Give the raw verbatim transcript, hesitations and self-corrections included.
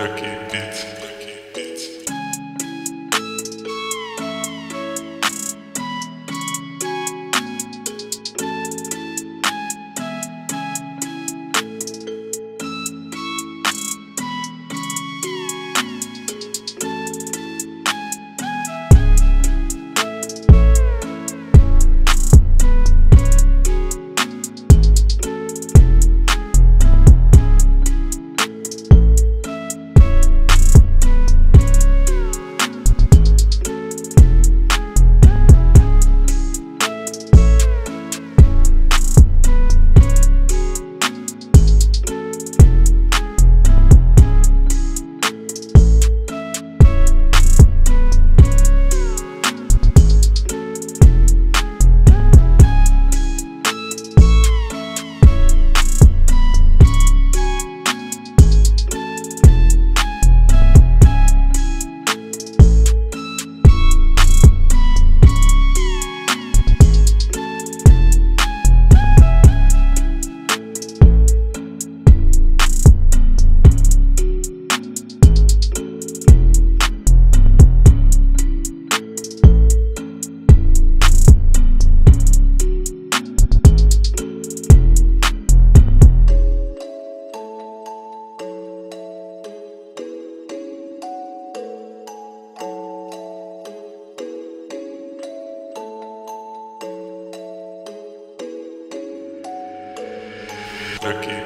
Lucky Beat. Lucky Beat. Lucky.